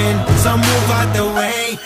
happen, so move out the way.